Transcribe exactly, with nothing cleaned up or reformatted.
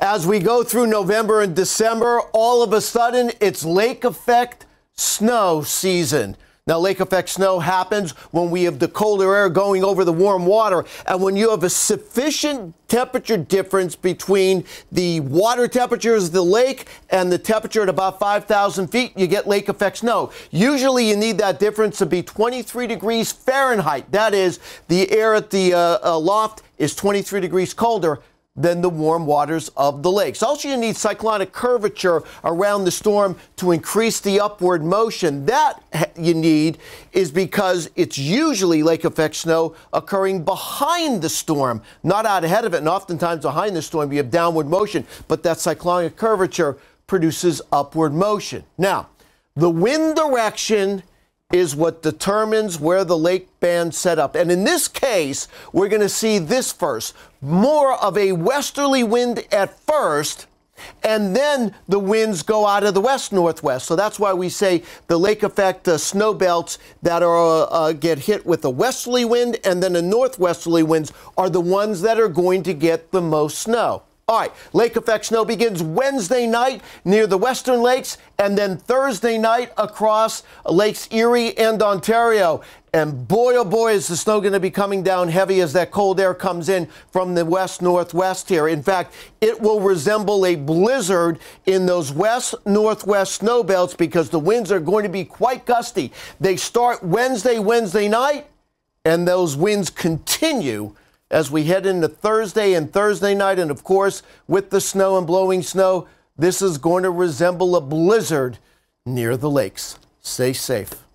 as we go through November and December, all of a sudden it's lake effect snow season. Now, lake effect snow happens when we have the colder air going over the warm water, and when you have a sufficient temperature difference between the water temperatures of the lake and the temperature at about five thousand feet, you get lake effect snow. Usually you need that difference to be twenty-three degrees Fahrenheit. That is, the air at the uh, uh, loft is twenty-three degrees colder than the warm waters of the lakes. Also, you need cyclonic curvature around the storm to increase the upward motion. That you need is because it's usually lake effect snow occurring behind the storm, not out ahead of it. And oftentimes behind the storm, you have downward motion, but that cyclonic curvature produces upward motion. Now, the wind direction is what determines where the lake band set up. And in this case, we're going to see this first. More of a westerly wind at first, and then the winds go out of the west-northwest. So that's why we say the lake effect uh, snow belts that are, uh, get hit with a westerly wind and then a northwesterly winds are the ones that are going to get the most snow. All right, lake effect snow begins Wednesday night near the western lakes and then Thursday night across Lakes Erie and Ontario. And boy, oh boy, is the snow going to be coming down heavy as that cold air comes in from the west-northwest here. In fact, it will resemble a blizzard in those west-northwest snow belts because the winds are going to be quite gusty. They start Wednesday, Wednesday night, and those winds continue as we head into Thursday and Thursday night. And of course, with the snow and blowing snow, this is going to resemble a blizzard near the lakes. Stay safe.